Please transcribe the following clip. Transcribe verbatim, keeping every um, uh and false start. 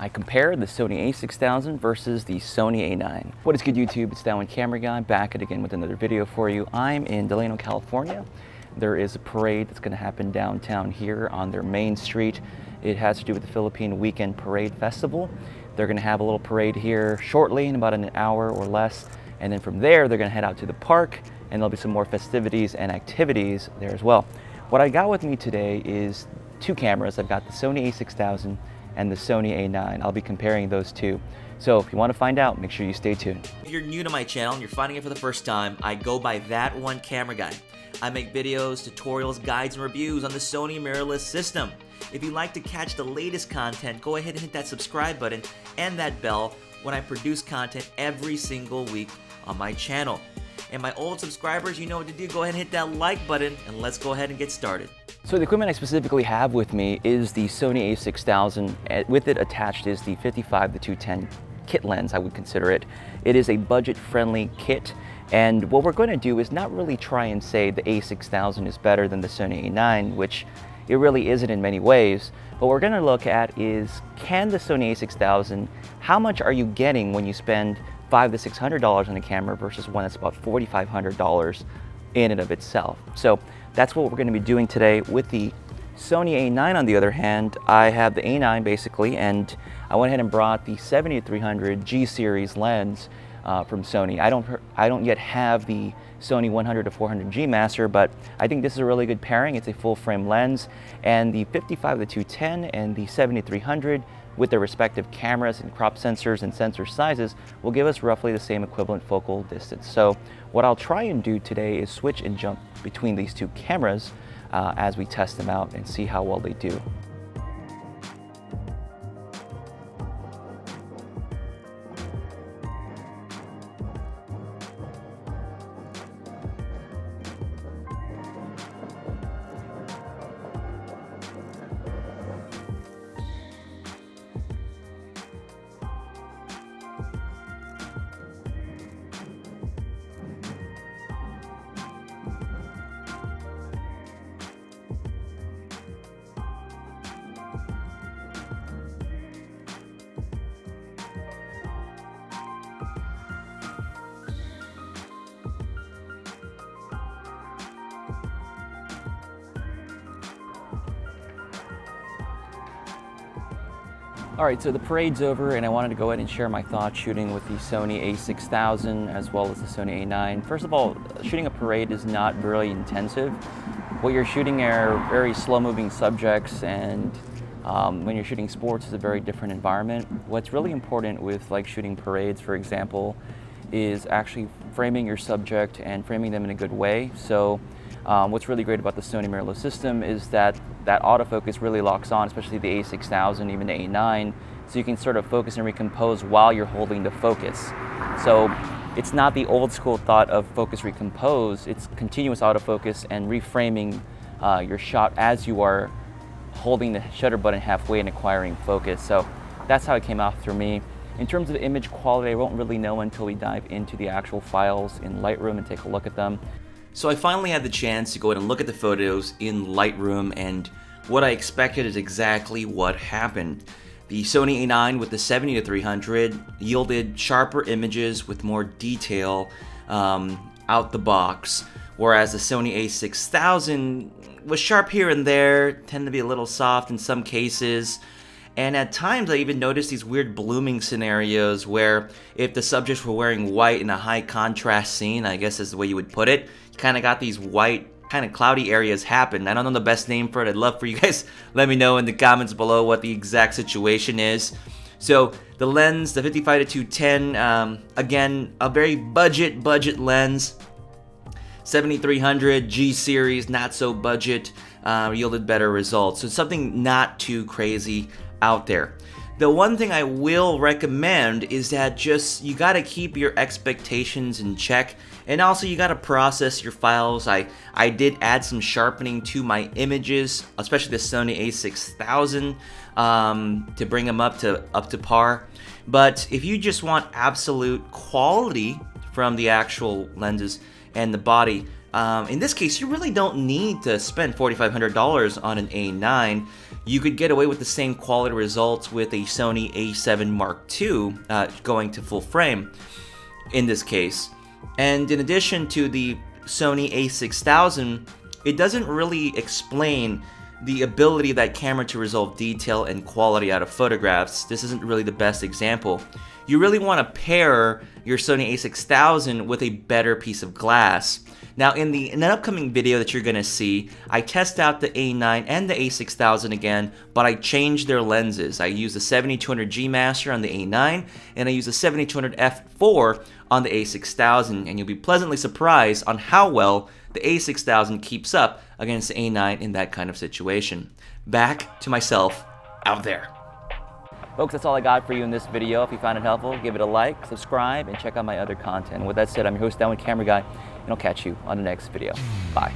I compare the Sony a six thousand versus the Sony a nine. What is good, YouTube? It's That one Camera Guy, back at again with another video for you. I'm in Delano, California. There is a parade that's going to happen downtown here on their main street. It has to do with the Philippine Weekend Parade Festival. They're going to have a little parade here shortly, in about an hour or less. And then from there, they're going to head out to the park, and there'll be some more festivities and activities there as well. What I got with me today is two cameras. I've got the Sony a six thousand and the Sony a nine. I'll be comparing those two. So if you want to find out, make sure you stay tuned. If you're new to my channel and you're finding it for the first time, I go by That one Camera Guy. I make videos, tutorials, guides, and reviews on the Sony mirrorless system. If you'd like to catch the latest content, go ahead and hit that subscribe button and that bell when I produce content every single week on my channel. And my old subscribers, you know what to do. Go ahead and hit that like button, and let's go ahead and get started. So the equipment I specifically have with me is the Sony a six thousand. With it attached is the fifty-five to two ten kit lens, I would consider it. It is a budget-friendly kit, and what we're going to do is not really try and say the a six thousand is better than the Sony a nine, which it really isn't in many ways. What we're going to look at is, can the Sony a six thousand, how much are you getting when you spend five to six hundred dollars on a camera versus one that's about forty-five hundred dollars in and of itself? So that's what we're going to be doing today. With the Sony a nine, on the other hand, I have the a nine basically, and I went ahead and brought the seventy to three hundred G series lens uh, from Sony. I don't, I don't yet have the Sony one hundred to four hundred G Master, but I think this is a really good pairing. It's a full frame lens, and the fifty-five to two ten and the seventy to three hundred. With their respective cameras and crop sensors and sensor sizes will give us roughly the same equivalent focal distance. So what I'll try and do today is switch and jump between these two cameras uh, as we test them out and see how well they do. All right, so the parade's over, and I wanted to go ahead and share my thoughts shooting with the Sony a six thousand as well as the Sony a nine. First of all, shooting a parade is not really intensive. What you're shooting are very slow-moving subjects, and um, when you're shooting sports, it's a very different environment. What's really important with like shooting parades, for example, is actually framing your subject and framing them in a good way. So um, what's really great about the Sony mirrorless system is that that autofocus really locks on, especially the a six thousand, even the a nine, so you can sort of focus and recompose while you're holding the focus. So it's not the old school thought of focus recompose, it's continuous autofocus and reframing uh, your shot as you are holding the shutter button halfway and acquiring focus. So that's how it came out for me. In terms of image quality, I won't really know until we dive into the actual files in Lightroom and take a look at them. So I finally had the chance to go ahead and look at the photos in Lightroom, and what I expected is exactly what happened. The Sony a nine with the seventy to three hundred yielded sharper images with more detail um, out the box, whereas the Sony a six thousand was sharp here and there, tended to be a little soft in some cases. And at times I even noticed these weird blooming scenarios where if the subjects were wearing white in a high contrast scene, I guess is the way you would put it, kind of got these white, kind of cloudy areas happen. I don't know the best name for it. I'd love for you guys, let me know in the comments below what the exact situation is. So the lens, the fifty-five to two ten, um, again, a very budget, budget lens. seventy-three hundred G series, not so budget, uh, yielded better results. So something not too crazy out there. The one thing I will recommend is that just you got to keep your expectations in check, and also you got to process your files. I I did add some sharpening to my images, especially the Sony a six thousand, um, to bring them up to up to par. But if you just want absolute quality from the actual lenses and the body, um, in this case, you really don't need to spend forty-five hundred dollars on an a nine. you could get away with the same quality results with a Sony A seven Mark two uh, going to full frame in this case. And in addition to the Sony A six thousand, it doesn't really explain the ability of that camera to resolve detail and quality out of photographs. This isn't really the best example. You really want to pair your Sony A six thousand with a better piece of glass. Now in, the, in an upcoming video that you're going to see, I test out the A nine and the A six thousand again, but I changed their lenses. I used the seventy two hundred G Master on the A nine, and I used the seventy two hundred F four on the A six thousand, and you'll be pleasantly surprised on how well the A six thousand keeps up against the A nine in that kind of situation. Back to myself out there. Folks, that's all I got for you in this video. If you found it helpful, give it a like, subscribe, and check out my other content. With that said, I'm your host, That one Camera Guy, and I'll catch you on the next video. Bye.